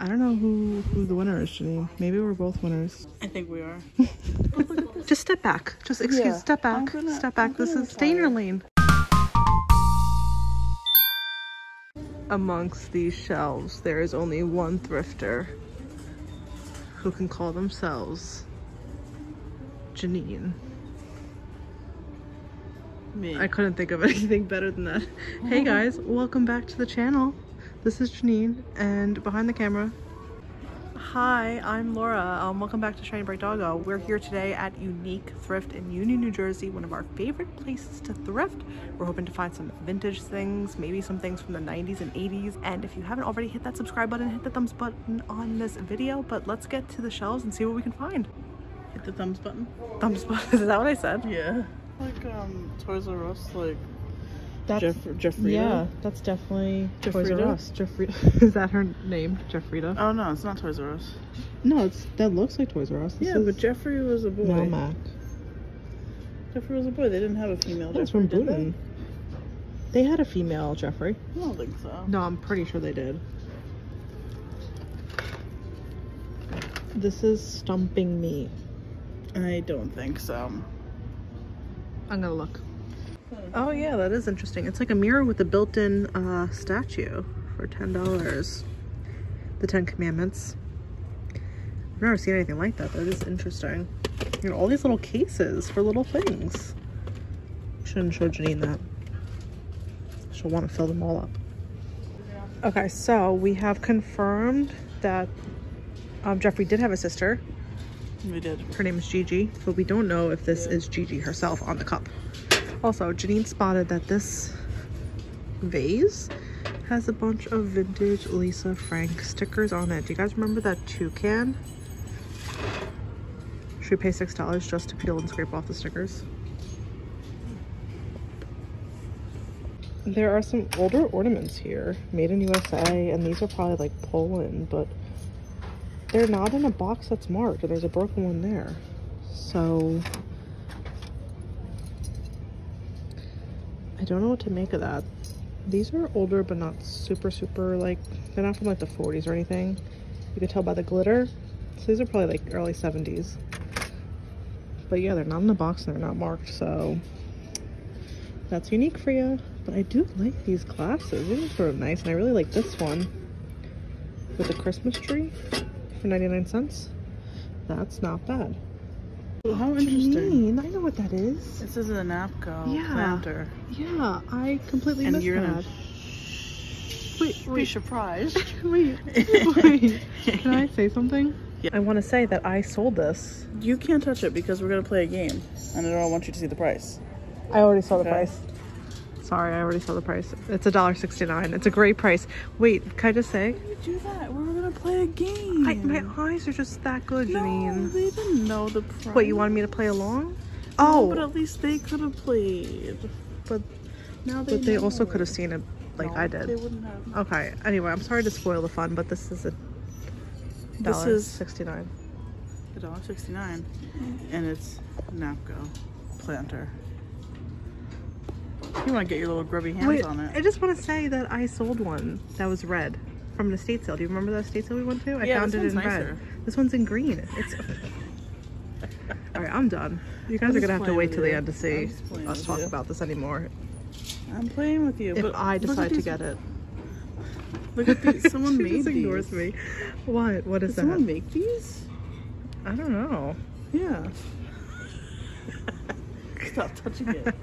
I don't know who the winner is today. Maybe we're both winners. I think we are. Just step back. Just excuse. Yeah. Step back. Step back. This is danger lane. Amongst these shelves, there is only one thrifter who can call themselves Janine. Me. I couldn't think of anything better than that. Hey guys, welcome back to the channel. This is Janine, and behind the camera. Hi, I'm Laura. Welcome back to Shiny Brite Doggo. We're here today at Unique Thrift in Union, New Jersey, one of our favorite places to thrift. We're hoping to find some vintage things, maybe some things from the 90s and 80s. And if you haven't already, hit that subscribe button, hit the thumbs button on this video, but let's get to the shelves and see what we can find. Hit the thumbs button? Thumbs button, is that what I said? Yeah. Like Toys R Us, like... That's Jeffrey. Yeah, that's definitely Toys R Us. Jeffrey. Is that her name, Jeffrida? Oh no, it's not Toys R Us. No, it's that looks like Toys R Us. This but Jeffrey was a boy. Walmart. Jeffrey was a boy. They didn't have a female. That's Jeffrey, from Booten. They had a female Jeffrey. I don't think so. No, I'm pretty sure they did. This is stumping me. I don't think so. I'm gonna look. Oh yeah, that is interesting. It's like a mirror with a built-in statue for $10. The 10 Commandments. I've never seen anything like that. That is interesting. You know, all these little cases for little things. Shouldn't show Janine that. She'll want to fill them all up. Okay, so we have confirmed that Jeffrey did have a sister. We did. Her name is Gigi, but we don't know if this is Gigi herself on the cup. Also, Janine spotted that this vase has a bunch of vintage Lisa Frank stickers on it. Do you guys remember that toucan? Should we pay $6 just to peel and scrape off the stickers? There are some older ornaments here, made in USA, and these are probably like Poland, but they're not in a box that's marked, and there's a broken one there. So... I don't know what to make of that. These are older, but not super, super, like, they're not from like the 40s or anything. You can tell by the glitter. So these are probably like early 70s. But yeah, they're not in the box and they're not marked, so that's unique for you. But I do like these glasses. These are sort of nice, and I really like this one with the Christmas tree for 99¢. That's not bad. How interesting. Janine, I know what that is. This is a Napco planter. Yeah, I completely missed that. And you're going to be surprised. wait. Can I say something? Yeah. I want to say that I sold this. You can't touch it because we're going to play a game. And I don't want you to see the price. I already saw the price. Sorry, I already saw the price. It's $1.69. It's a great price. Wait, can I just say? Why did you do that? We were going to play a game. My eyes are just that good, Janine. No, they didn't know the price. What, you wanted me to play along? Oh. No, but at least they could have played. But now they also could have seen it like I did. They wouldn't have. Okay, anyway, I'm sorry to spoil the fun, but this is $1.69. $1.69. And it's Napco planter. You want to get your little grubby hands on it. I just want to say that I sold one that was red from an estate sale. Do you remember that estate sale we went to? I found it in red. This one's in green. It's all right. I'm done. You guys are gonna have to wait till the end to see us talk about this anymore. I'm playing with you. But I decide to get it. Look at these. Someone made these. She just ignores me. What? What is that? Did someone make these? I don't know. Yeah. Stop touching it.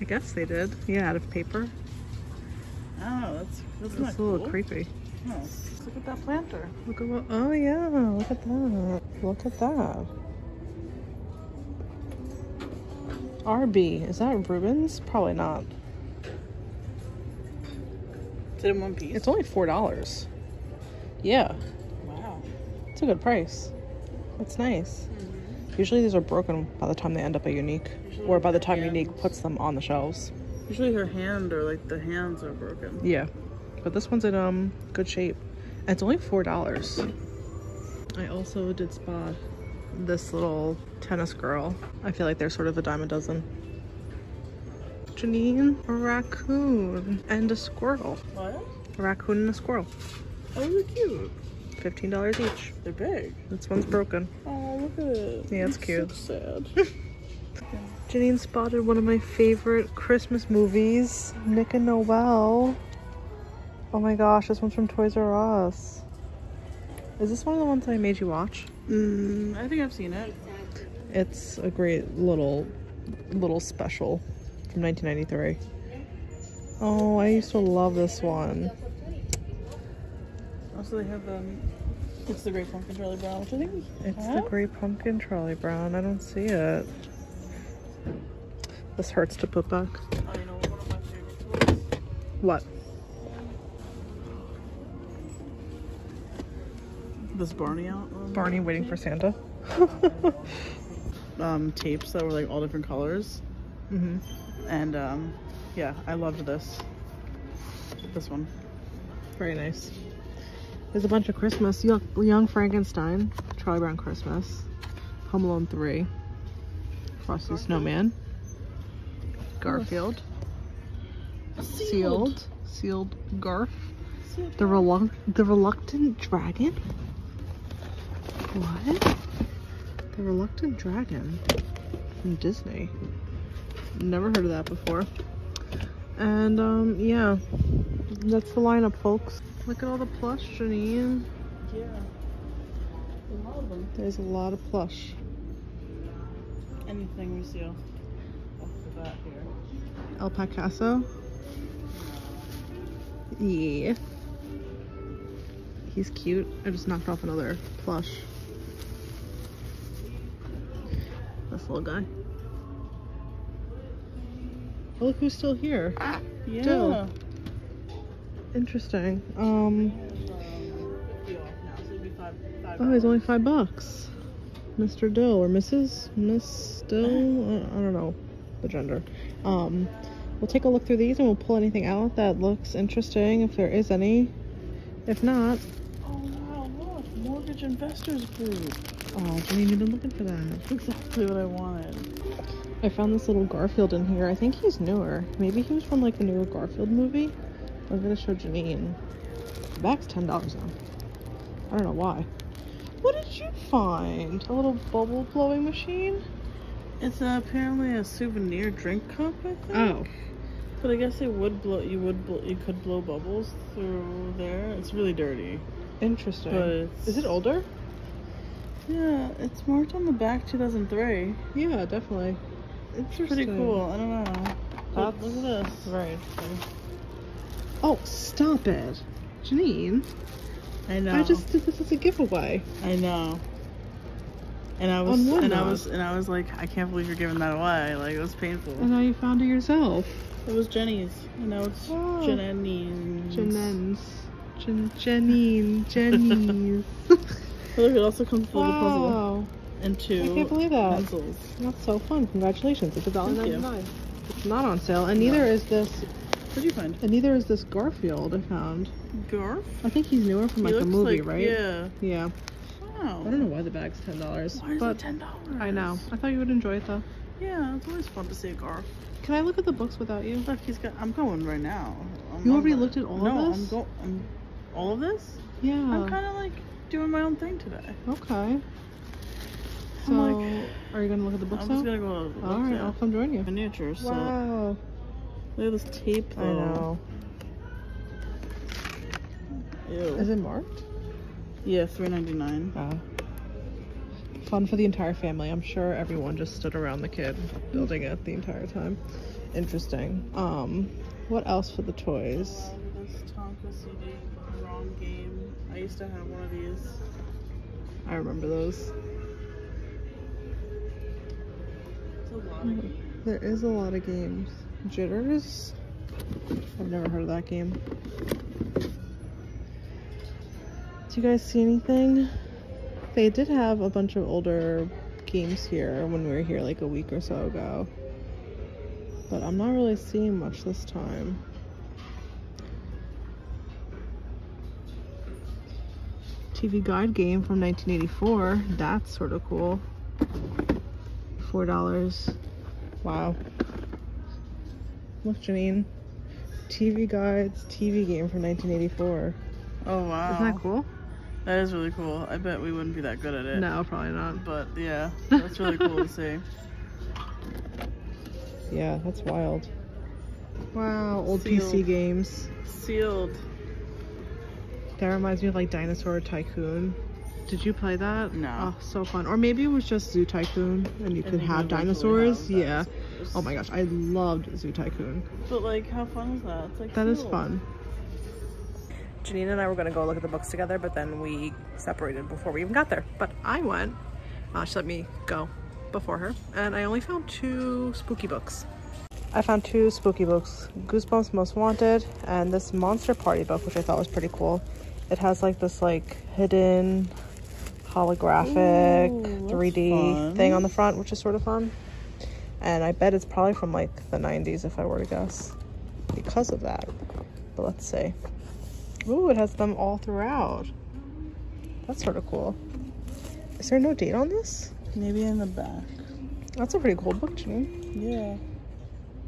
I guess they did. Yeah, out of paper. Oh, that's a little cool. Creepy. Oh, look at that planter. Look at what? Oh yeah, look at that. Look at that. RB, is that Rubens? Probably not. Is it in one piece? It's only $4. Yeah. Wow. It's a good price. That's nice. Usually these are broken by the time they end up at Unique, or by the time Unique puts them on the shelves. Usually her hand or like the hands are broken. Yeah, but this one's in good shape. And it's only $4. I also did spot this little tennis girl. I feel like they're sort of a dime a dozen. Janine, a raccoon and a squirrel. What? A raccoon and a squirrel. Oh, they're cute. $15 each. They're big. This one's broken. Oh, look at it. Yeah, it's cute. So sad. Janine spotted one of my favorite Christmas movies, Nick and Noel. Oh my gosh, this one's from Toys R Us. Is this one of the ones that I made you watch? I think I've seen it. It's a great little special from 1993. Oh, I used to love this one. Also, they have it's the Great Pumpkin Charlie Brown, which I think it's the Great Pumpkin Charlie Brown. I don't see it. This hurts to put back. Oh, you know one of my favorites. What? This Barney out? Barney waiting for Santa. Tapes that were like all different colors. Mm-hmm. And yeah, I loved this. This one. Very nice. There's a bunch of Christmas. Young Frankenstein, Charlie Brown Christmas, Home Alone 3, Frosty Snowman, Garfield, Sealed Garf, The Reluctant Dragon? What? The Reluctant Dragon from Disney. Never heard of that before. And yeah, that's the lineup, folks. Look at all the plush, Janine. Yeah, a lot of them. There's a lot of plush. Anything we see off the bat here. El Picasso. Yeah. He's cute. I just knocked off another plush. This little guy. Oh, look who's still here. Ah, yeah. Joe. Interesting. Oh, he's only $5. Mr. Dill or Mrs. Miss Dill? I don't know the gender. We'll take a look through these and we'll pull anything out that looks interesting, if there is any. If not... Oh wow, look! Mortgage Investors Group! Oh, Janine, you've been looking for that. That's exactly what I wanted. I found this little Garfield in here. I think he's newer. Maybe he was from like the newer Garfield movie? I'm gonna show Janine. That's $10 now. I don't know why. What did you find? A little bubble blowing machine? It's apparently a souvenir drink cup, I think. Oh. But I guess it would blow. You could blow bubbles through there. It's really dirty. Interesting. But is it older? Yeah, it's marked on the back 2003. Yeah, definitely. Interesting. Pretty cool. I don't know. Look at this. Very interesting. Oh, stop it. Janine. I know. I just did this as a giveaway. I know. And I was like, I can't believe you're giving that away. Like, it was painful. And now you found it yourself. It was Jenny's. And now it's Janine's. Janine's. Look, it also comes full of puzzle. And two. I can't believe that. Pencils. That's so fun. Congratulations. It's $1.99. It's not on sale. And neither is this. What did you find? And neither is this Garfield I found. Garf? I think he's newer from like the movie, like, right? Yeah. Yeah. Wow. I don't know why the bag's $10. Why is it $10? I know. I thought you would enjoy it though. Yeah, it's always fun to see a Garf. Can I look at the books without you? Look, he's got. I'm going right now. You already looked at all of this? No, I'm all of this? Yeah. I'm kind of like doing my own thing today. Okay. So, are you going to look at the books now? I'm just going to go look at the books. Alright, I'll come join you. Miniatures. So. Wow. Look at this tape though. I know. Ew. Is it marked? Yeah, $3.99. Fun for the entire family. I'm sure everyone just stood around the kid building it the entire time. Interesting. What else for the toys? This Tonka CD, Wrong Game. I used to have one of these. I remember those. It's a lot of games. There is a lot of games. Jitters? I've never heard of that game. Do you guys see anything? They did have a bunch of older games here when we were here like a week or so ago. But I'm not really seeing much this time. TV Guide game from 1984. That's sort of cool. $4. Wow. Look, Janine, TV Guide's TV game from 1984. Oh wow. Isn't that cool? That is really cool. I bet we wouldn't be that good at it. No, probably not. But yeah, that's really cool to see. Yeah, that's wild. Wow, old PC games. Sealed. That reminds me of like Dinosaur Tycoon. Did you play that? No. Oh, so fun. Or maybe it was just Zoo Tycoon and you could have dinosaurs. Yeah. Oh my gosh, I loved Zoo Tycoon. But like, how fun is that? It's like that is fun. Janine and I were going to go look at the books together, but then we separated before we even got there. But I went. She let me go before her. And I only found two spooky books. I found two spooky books. Goosebumps Most Wanted and this Monster Party book, which I thought was pretty cool. It has like this like hidden holographic 3D thing on the front, which is sort of fun. And I bet it's probably from like the 90s if I were to guess because of that. But let's see. Ooh, it has them all throughout. That's sort of cool. Is there no date on this? Maybe in the back. That's a pretty cool book, Janine. Yeah.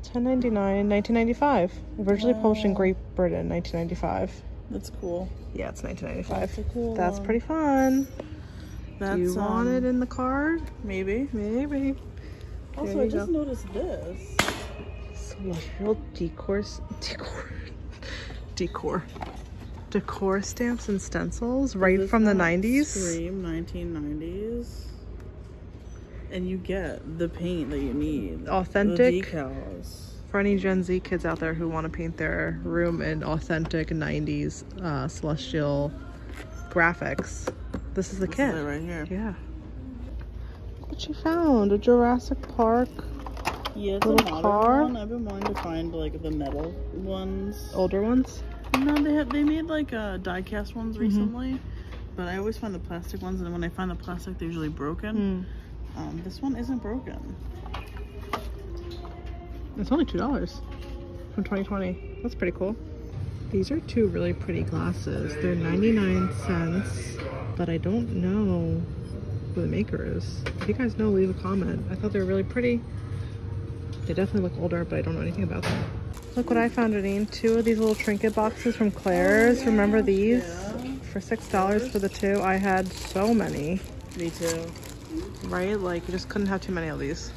$10.99, 1995. Originally published in Great Britain, 1995. That's cool. Yeah, it's 1995. That's a cool one. Pretty fun. That's, do you want it in the card? Maybe. Maybe. Also, I just noticed this. Celestial decor stamps and stencils, right from the 90s. Scream 1990s. And you get the paint that you need. Authentic. The decals. For any Gen Z kids out there who want to paint their room in authentic 90s celestial graphics, this is the kit. This is it right here. Yeah. Look what you found. A Jurassic Park little car. One. I've been wanting to find like the metal ones. Older ones? No, they made like die-cast ones recently, but I always find the plastic ones, and when I find the plastic, they're usually broken. This one isn't broken. It's only $2 from 2020. That's pretty cool. These are two really pretty glasses. They're 99 cents, but I don't know who the maker is. If you guys know, leave a comment. I thought they were really pretty. They definitely look older, but I don't know anything about them. Look what I found, Janine. Two of these little trinket boxes from Claire's. Remember these? Yeah. For $6 for the two. I had so many. Me too. Right? Like, you just couldn't have too many of these.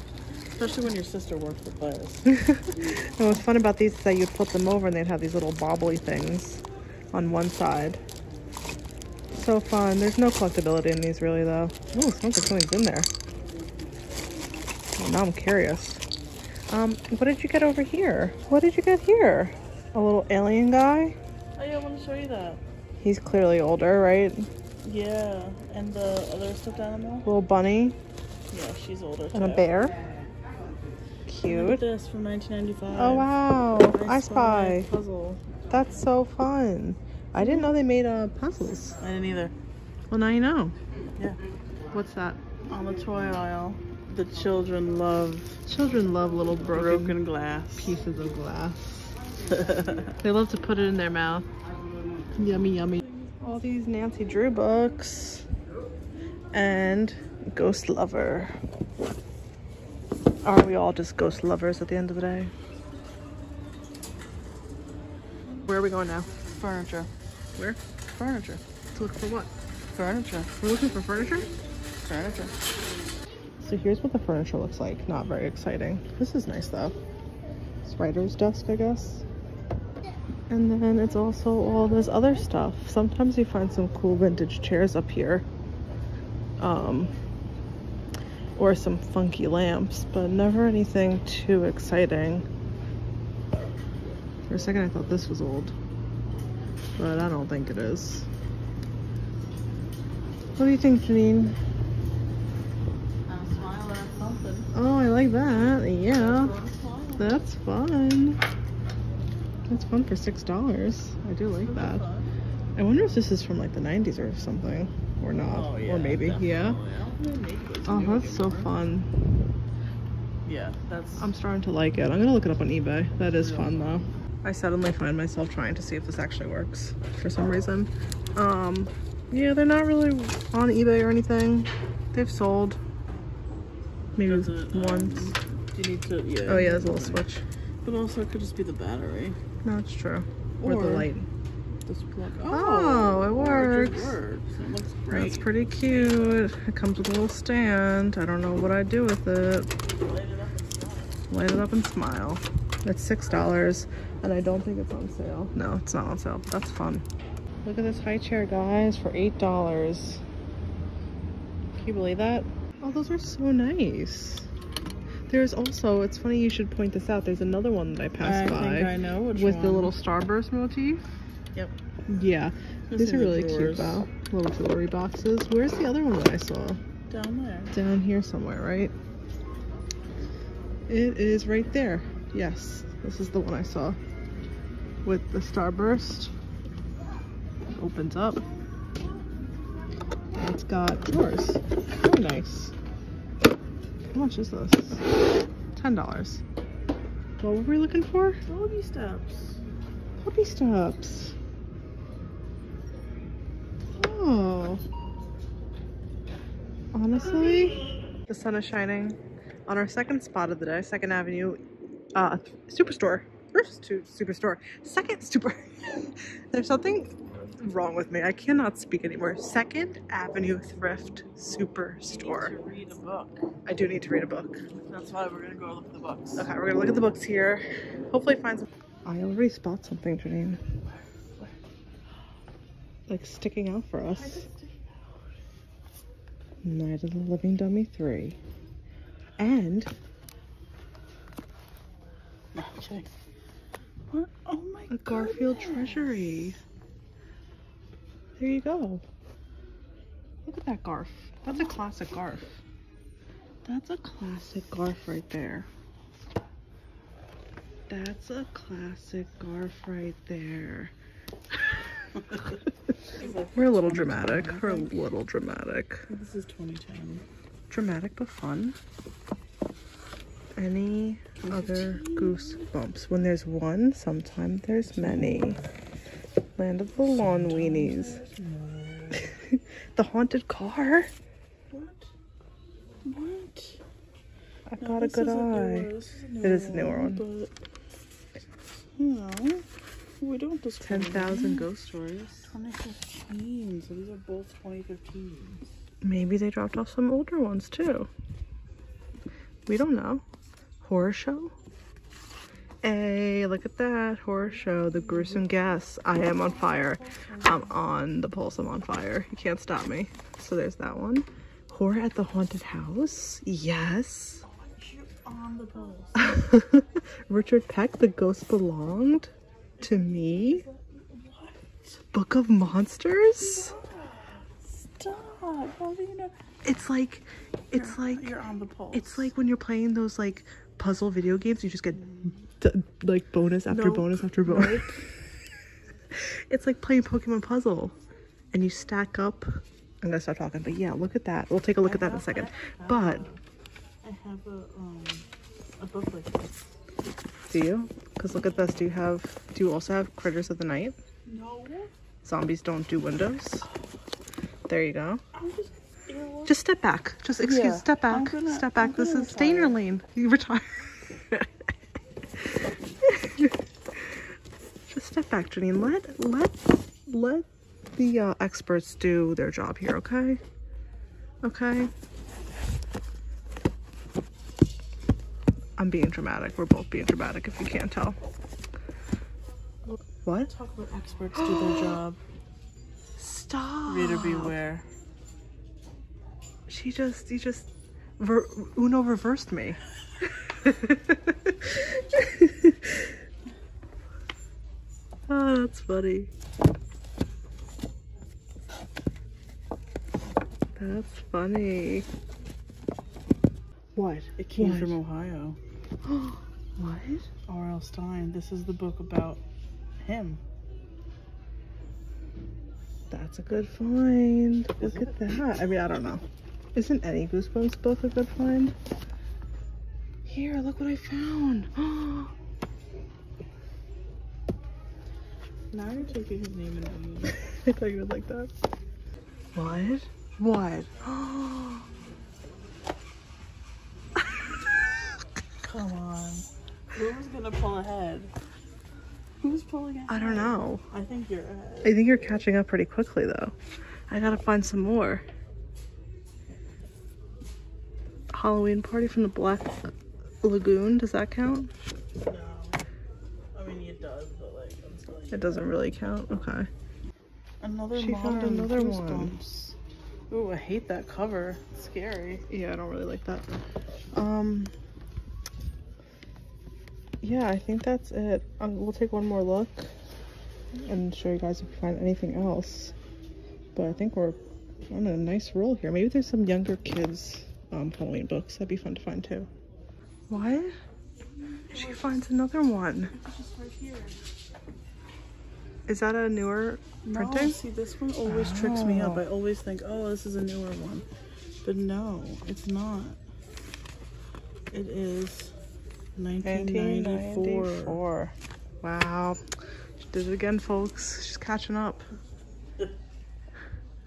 Especially when your sister worked for Claire's. And what's fun about these is that you'd flip them over and they'd have these little bobbly things on one side. So fun. There's no collectability in these really, though. Ooh, it sounds like something's in there. Well, now I'm curious. What did you get over here? What did you get here? A little alien guy? Oh yeah, I want to show you that. He's clearly older, right? Yeah, and the other stuffed animal? Little bunny? Yeah, she's older too. And a bear? Cute. Look at this from 1995. Oh wow, I Spy puzzle. That's so fun. I didn't know they made puzzles. I didn't either. Well, now you know. Yeah. What's that? On the toy aisle, the children love. Children love little broken glass pieces of glass. They love to put it in their mouth. Yummy, yummy. All these Nancy Drew books and Ghost Lover. Aren't we all just ghost lovers at the end of the day? Where are we going now? Furniture. Where? Furniture. To look for what? Furniture. We're looking for furniture? Furniture. So here's what the furniture looks like. Not very exciting. This is nice though. It's writer's desk, I guess. And then it's also all this other stuff. Sometimes you find some cool vintage chairs up here. Or some funky lamps, but never anything too exciting. For a second I thought this was old, but I don't think it is. What do you think, Janine? I'm smiling at something. Oh, I like that. Yeah. That's fun. That's fun for $6. I do like that. I wonder if this is from like the 90s or something. Or not. Oh, yeah, or maybe. Definitely. Yeah. Oh, that's so fun. Yeah, that's... I'm starting to like it. I'm going to look it up on eBay. That is fun, though. I suddenly find myself trying to see if this actually works for some reason. Yeah, they're not really on eBay or anything. They've sold. Maybe once. You need to... Yeah, oh, yeah, there's a little switch. But also, it could just be the battery. No, it's true. Or the light. this plug. Oh, it works. It looks great. That's pretty cute. It comes with a little stand. I don't know what I'd do with it. Light it up and smile. It's $6 and I don't think it's on sale. No, it's not on sale, but that's fun. Look at this high chair, guys, for $8. Can you believe that? Oh, those are so nice. There's also, it's funny you should point this out, there's another one that I passed by. I think I know which one. With the little starburst motif. Yep. Yeah. These are really cute though. Little jewelry boxes. Where's the other one that I saw? Down there. Down here somewhere, right? It is right there. Yes. This is the one I saw. With the starburst. It opens up. And it's got drawers. Oh, nice. How much is this? $10. What were we looking for? Puppy stops. Puppy stops. Oh. Honestly, the sun is shining on our second spot of the day, Second Avenue, Superstore. First Superstore. Second Super. There's something wrong with me. I cannot speak anymore. Second Avenue Thrift Superstore. I need to read a book. I do need to read a book. That's why we're gonna go look at the books. Okay, we're gonna look at the books here. Hopefully find some. I already spot something, Janine. Where? Like sticking out for us. Night of the Living Dummy 3. And what? Oh my god. A Garfield Treasury. There you go. Look at that Garf. That's a classic Garf. That's a classic Garf right there. That's a classic Garf right there. We're a little dramatic. We're a little dramatic. This is 2010. Dramatic but fun. Any other Goosebumps? When there's one, sometimes there's many. Land of the Lawn Weenies. The Haunted Car? What? I've got a good eye. It is a newer one. No, we don't discount. 10,000 Ghost Stories. 2015, so these are both 2015s. Maybe they dropped off some older ones too. We don't know. Horror Show? Hey, look at that Horror Show, the gruesome guess. I am on fire. I'm on the pulse, I'm on fire. You can't stop me. So there's that one. Horror at the Haunted House. Yes. You're on the pulse. Richard Peck, The Ghost Belonged to Me. What? Book of Monsters? Stop. How do you know? It's like you're on the pulse. It's like when you're playing those like puzzle video games, you just get like bonus after bonus after bonus. Nope. It's like playing Pokemon Puzzle and you stack up. I'm gonna stop talking, but yeah, look at that. We'll take a look at that in a second. I have a book like this. Do you? Because look at this. Do you also have Critters of the Night? No. Zombies Don't Do Windows. There you go. Just step back. Just step back. Step back. This is stay in your lane. You retire. Just step back, Janine. Let the experts do their job here, okay? Okay. I'm being dramatic. We're both being dramatic if you can't tell. What? Talk about experts do their job. Stop. Reader beware. Uno reversed me. Oh, that's funny. That's funny. What? It came from Ohio. What? R.L. Stein. This is the book about him. That's a good find. Look at that. I mean, I don't know. Isn't any Goosebumps book a good find? Here, look what I found. Now you're taking his name in vain. I thought you would like that. What? What? Come on. Who was gonna pull ahead? Who's pulling it? I don't know. I think you're ahead. I think you're catching up pretty quickly, though. I gotta find some more. Halloween party from the Black Lagoon. Does that count? No. I mean, it does, but like, I'm still like, it doesn't really count. Okay. Another she found another one. Ooh, I hate that cover. It's scary. Yeah, I don't really like that. Yeah, I think that's it. We'll take one more look and show you guys if we find anything else. But I think we're on a nice roll here. Maybe there's some younger kids Halloween books. That'd be fun to find too. What? She finds another one. It's just right here. Is that a newer printing? No, see, this one always tricks me up. I always think, oh, this is a newer one. But no, it's not. It is 1994. Wow. She did it again, folks. She's catching up.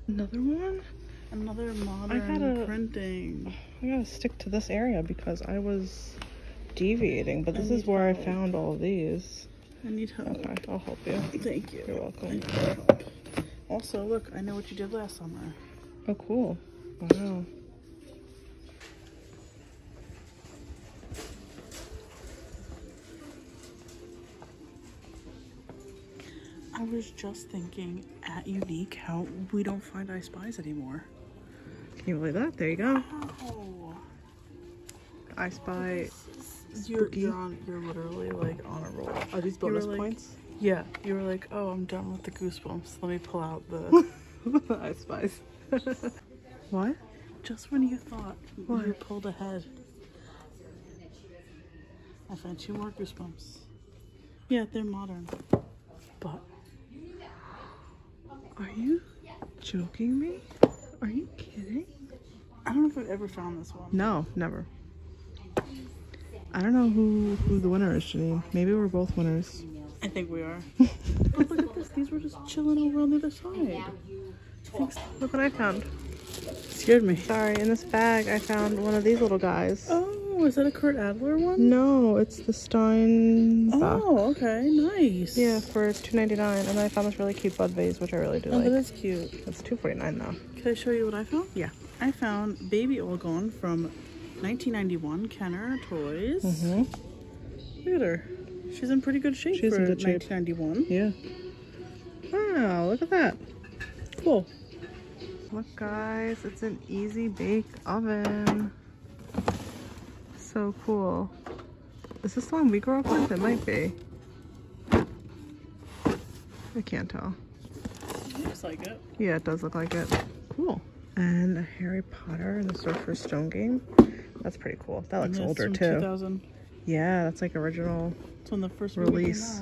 Another one? Another modern printing. I gotta stick to this area because I was deviating, but this is where I found all of these. I need help. Okay, I'll help you. Thank you. You're welcome. Also, look, I know what you did last summer. Oh, cool. Wow. I was just thinking at Unique how we don't find I Spies anymore. Can you believe that? There you go. Ow. I Spy. You're literally like on a roll. Are these bonus points? Like, yeah. You were like, oh, I'm done with the Goosebumps. Let me pull out the, the I Spies. What? Just when you thought you pulled ahead. I found two more Goosebumps. Yeah, they're modern. But are you joking me? Are you kidding? I don't know if I've ever found this one. No, never. I don't know who the winner is, Janine. Maybe we're both winners. I think we are. But look at this. These were just chilling over on the other side. Look what I found. It scared me. Sorry, in this bag I found one of these little guys. Oh, is that a Kurt Adler one? No, it's the Steinbach. Oh, okay. Nice. Yeah, for $2.99. And I found this really cute bud vase, which I really do like. Oh, that's cute. It's $2.49 though. Can I show you what I found? Yeah. I found Baby All Gone from 1991 Kenner Toys. Look at her. She's in pretty good shape for 1991. Yeah. Wow, look at that. Cool. Look guys, it's an easy bake oven. So cool. Is this the one we grew up with? It might be. I can't tell. It looks like it. Yeah, it does look like it. Cool. And a Harry Potter in the Sorcerer's Stone game. That's pretty cool. That looks older from too. 2000. Yeah, that's like original. It's on the first release.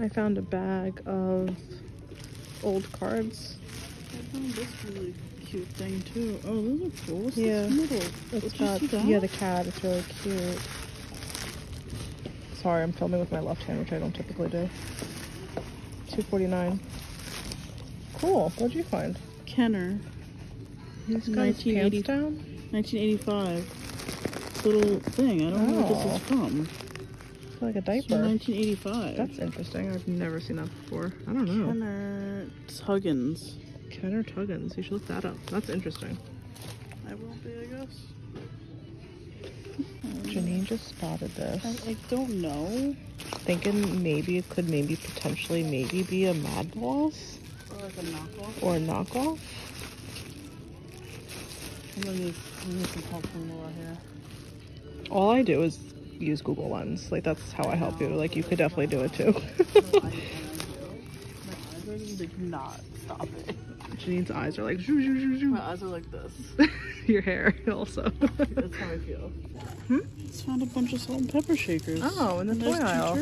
I found a bag of old cards. I found this really cute thing too. Oh, those are cool. What's this middle? It's got, the cat. It's really cute. Sorry, I'm filming with my left hand, which I don't typically do. $2.49. Cool. What'd you find? Kenner. He's got his pants down? 1985. Little thing. I don't know what this is from. It's like a diaper. It's from 1985. That's interesting. I've never seen that before. I don't know. Kenner Tuggins. Kenner Tuggins. You should look that up. That's interesting. I will be, I guess. Janine just spotted this. I don't know. Thinking maybe it could potentially be a Mad Balls. Or like a knockoff. Or a knockoff. I'm gonna need some help from Laura here. All I do is use Google Lens. Like, that's how I help you. Like, you could definitely do it too. My eyes are like, not stop it. Janine's eyes are like, shoo, shoo, shoo, shoo. My eyes are like this. Your hair also. That's how I feel. Just found a bunch of salt and pepper shakers. Oh, in the toy aisle.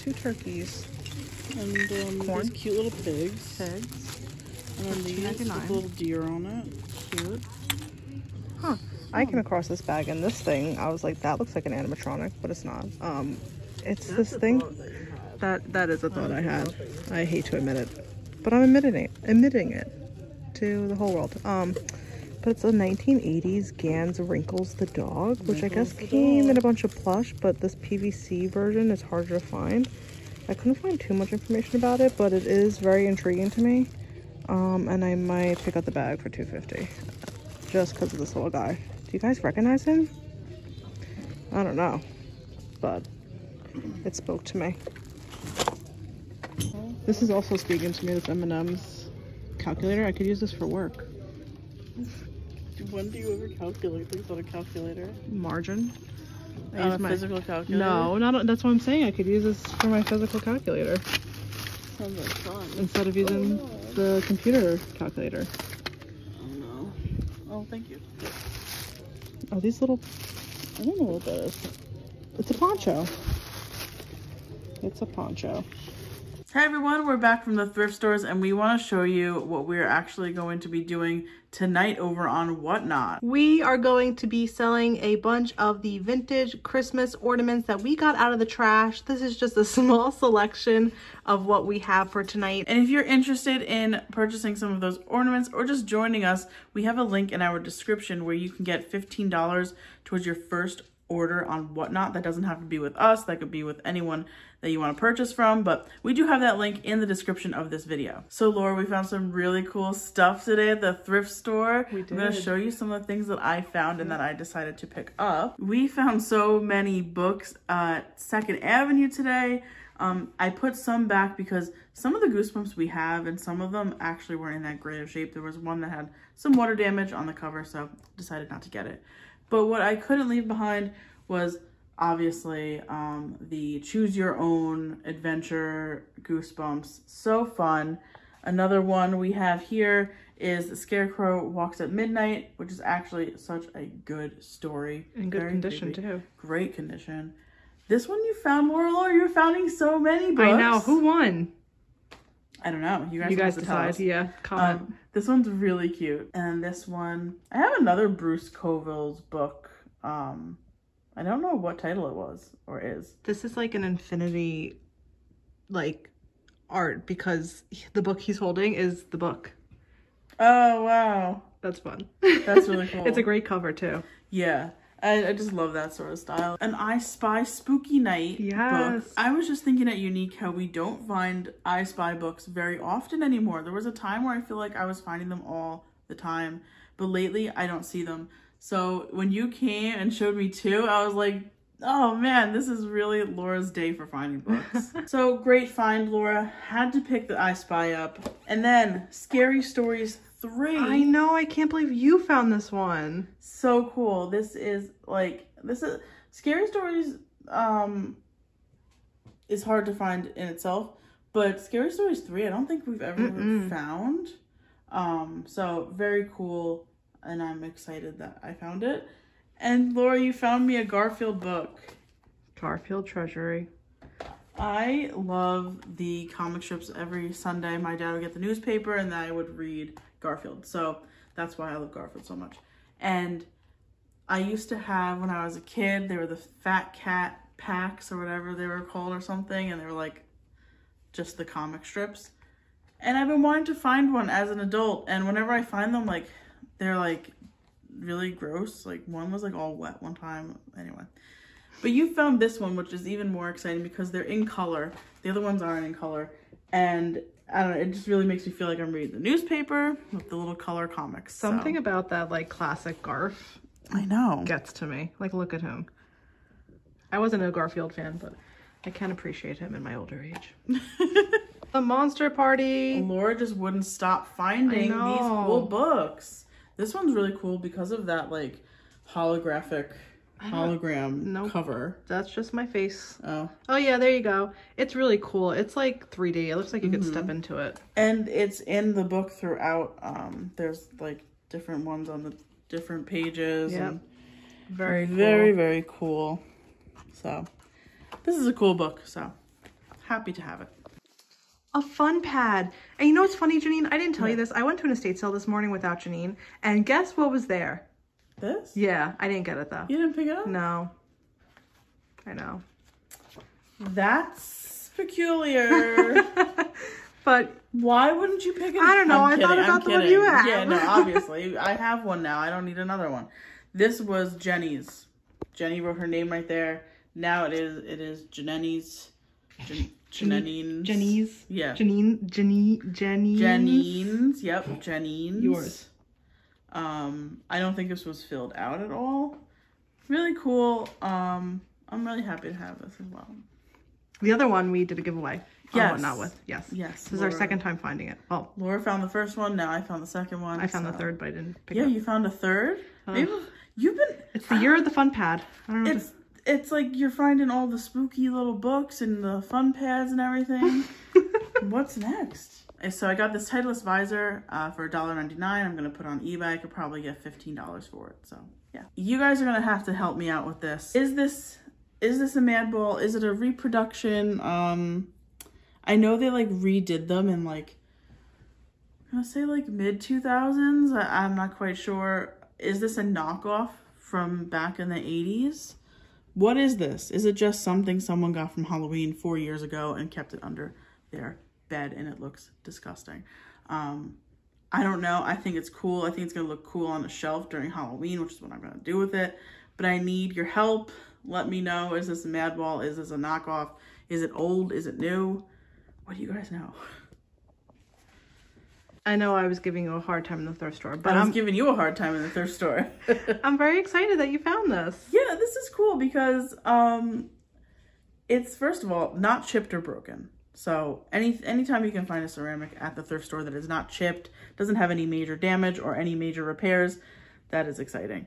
Two turkeys. And corn. Cute little pigs. And then these with a little deer on it. Cute. Huh. I came across this bag and this thing. I was like, that looks like an animatronic, but it's not. It's That's this thing. That is a thought I had. I hate to admit it, but I'm admitting it to the whole world. But it's a 1980s Ganz Wrinkles the Dog, which I guess came in a bunch of plush, but this PVC version is harder to find. I couldn't find too much information about it, but it is very intriguing to me. And I might pick up the bag for $2.50 just because of this little guy. Do you guys recognize him? I don't know, but it spoke to me. This is also speaking to me, this M&M's calculator. I could use this for work. When do you ever calculate things on a calculator? Margin. I use my physical calculator? No, that's what I'm saying. I could use this for my physical calculator. Sounds like fun. Instead of using the computer calculator. Oh no. Oh, thank you. Oh, these little... I don't know what that is. It's a poncho. It's a poncho. Hi everyone, we're back from the thrift stores and we want to show you what we're actually going to be doing tonight over on Whatnot. We are going to be selling a bunch of the vintage Christmas ornaments that we got out of the trash. This is just a small selection of what we have for tonight. And if you're interested in purchasing some of those ornaments or just joining us, we have a link in our description where you can get $15 towards your first order on Whatnot. That doesn't have to be with us, that could be with anyone that you want to purchase from, but we do have that link in the description of this video. So Laura, we found some really cool stuff today at the thrift store. We did. I'm going to show you some of the things that I found and that I decided to pick up. We found so many books at 2nd Avenue today. I put some back because some of the Goosebumps we have and some of them actually weren't in that great of shape. There was one that had some water damage on the cover, so decided not to get it. But what I couldn't leave behind was obviously the Choose Your Own Adventure Goosebumps. So fun. Another one we have here is The Scarecrow Walks at Midnight, which is actually such a good story. In good condition too. Great condition. This one you found more, Laura. You're finding so many books. I know. Who won? I don't know. You guys decide. Yeah, comment. This one's really cute. And this one, I have another Bruce Coville's book. I don't know what title it was or is. This is like an infinity, like, art because the book he's holding is the book. Oh, wow. That's fun. That's really cool. It's a great cover too. Yeah. I just love that sort of style. An I Spy Spooky Night book. I was just thinking at Unique how we don't find I Spy books very often anymore. There was a time where I feel like I was finding them all the time, but lately I don't see them. So when you came and showed me two, I was like, oh man, this is really Laura's day for finding books. So great find, Laura. Had to pick the I Spy up. And then Scary Stories 3. I know, I can't believe you found this one. So cool. This is Scary Stories is hard to find in itself, but Scary Stories 3 I don't think we've ever found. So very cool, and I'm excited that I found it. And Laura, you found me a Garfield book. Garfield Treasury. I love the comic strips. Every Sunday my dad would get the newspaper and I would read Garfield. So that's why I love Garfield so much. And I used to have, when I was a kid, they were the Fat Cat packs or whatever they were called or something. And they were like just the comic strips. And I've been wanting to find one as an adult. And whenever I find them, like, they're like really gross. Like one was like all wet one time. Anyway. But you found this one, which is even more exciting because they're in color. The other ones aren't in color. And I don't know, it just really makes me feel like I'm reading the newspaper with the little color comics. Something about that, like, classic Garf. I know. Gets to me. Like, look at him. I wasn't a Garfield fan, but I can appreciate him in my older age. The Monster Party. Laura just wouldn't stop finding these cool books. This one's really cool because of that, like, hologram cover. That's just my face. Oh yeah, there you go. It's really cool. It's like 3D. It looks like you could step into it. And it's in the book throughout. There's like different ones on the different pages. Yeah. Very cool. Very, very cool. So this is a cool book, so happy to have it. A fun pad. And you know what's funny, Janine? I didn't tell you this. I went to an estate sale this morning without Janine, and guess what was there? This? Yeah, I didn't get it though. You didn't pick it up? No. I know. That's peculiar. But Why wouldn't you pick it? I don't know. I thought about the one you had. Yeah, no, obviously. I have one now. I don't need another one. This was Jenny's. Jenny wrote her name right there. Now it is Janenny's. Janine's. Yeah. Janine's. Yep. Janine's. Yours. I don't think this was filled out at all. Really cool. I'm really happy to have this as well. The other one we did a giveaway. Yes. Whatnot with. Yes. Yes. This Laura. Is our second time finding it. Oh. Laura found the first one. Now I found the second one. I found the third, but I didn't pick it up. Yeah, you found a third? Maybe you've been... It's the year of the fun pad. I don't know. It's like you're finding all the spooky little books and the fun pads and everything. What's next? So I got this Titleist visor for $1.99. I'm going to put on eBay. I could probably get $15 for it. So yeah. You guys are going to have to help me out with this. Is this a Mad Ball? Is it a reproduction? I know they like redid them in like, I'm going to say like mid-2000s. I'm not quite sure. Is this a knockoff from back in the 80s? What is this? Is it just something someone got from Halloween 4 years ago and kept it under their bed and it looks disgusting? I don't know. I think it's cool. I think it's going to look cool on the shelf during Halloween, which is what I'm going to do with it. But I need your help. Let me know. Is this a Mad Ball? Is this a knockoff? Is it old? Is it new? What do you guys know? I know I was giving you a hard time in the thrift store, but I'm giving you a hard time in the thrift store. I'm very excited that you found this. Yeah, this is cool because it's, first of all, not chipped or broken. So anytime you can find a ceramic at the thrift store that is not chipped, doesn't have any major damage or any major repairs, that is exciting.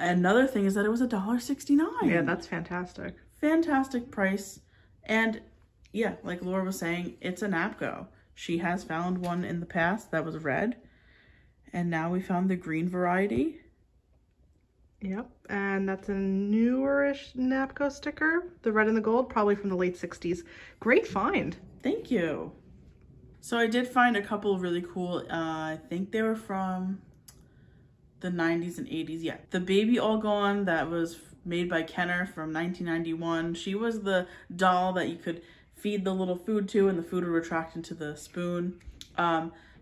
Another thing is that it was $1.69. Yeah, that's fantastic. Fantastic price. And yeah, like Laura was saying, it's a Napco. She has found one in the past that was red, and now we found the green variety. Yep, and that's a newer-ish Napco sticker. The red and the gold, probably from the late 60s. Great find. Thank you. So I did find a couple really cool, I think they were from the 90s and 80s. Yeah, the Baby All Gone that was made by Kenner from 1991. She was the doll that you could feed the little food to and the food would retract into the spoon.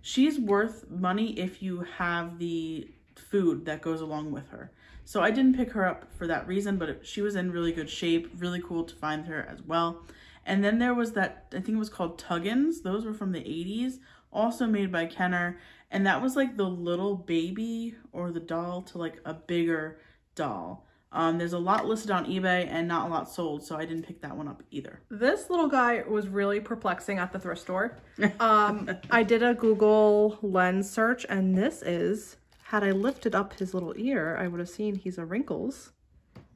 She's worth money if you have the food that goes along with her. So I didn't pick her up for that reason, but she was in really good shape. Really cool to find her as well. And then there was that, I think it was called Tuggins. Those were from the 80s, also made by Kenner. And that was like the little baby or the doll to like a bigger doll. There's a lot listed on eBay and not a lot sold, so I didn't pick that one up either. This little guy was really perplexing at the thrift store. I did a Google lens search, and this is, had I lifted up his little ear, I would have seen he's a Wrinkles.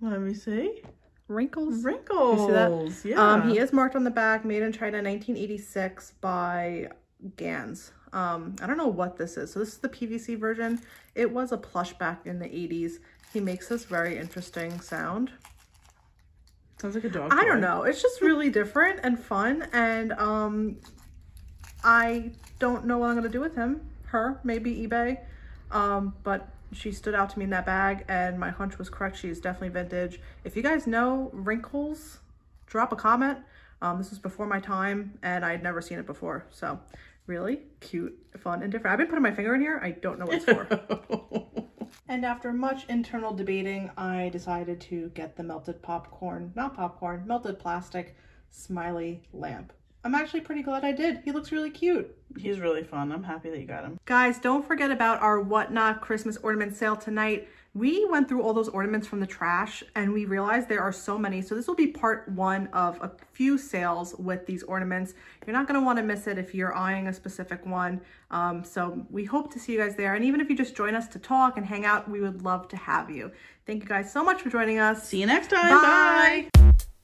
Let me see. Wrinkles. Wrinkles. You see that? Yeah. He is marked on the back, made in China, 1986 by Ganz. I don't know what this is. So this is the PVC version. It was a plush back in the 80s. He makes this very interesting sound. Sounds like a dog. I don't know. It's just really different and fun. And I don't know what I'm going to do with him. Her, maybe eBay. But she stood out to me in that bag. And my hunch was correct. She is definitely vintage. If you guys know Wrinkles, drop a comment. This was before my time. And I had never seen it before. So really cute, fun, and different. I've been putting my finger in here. I don't know what it's for. And after much internal debating, I decided to get the melted plastic smiley lamp. I'm actually pretty glad I did. He looks really cute. He's really fun. I'm happy that you got him. Guys, don't forget about our Whatnot Christmas ornament sale tonight. We went through all those ornaments from the trash and we realized there are so many. So this will be part one of a few sales with these ornaments. You're not going to want to miss it if you're eyeing a specific one. So we hope to see you guys there. And even if you just join us to talk and hang out, we would love to have you. Thank you guys so much for joining us. See you next time. Bye. Bye.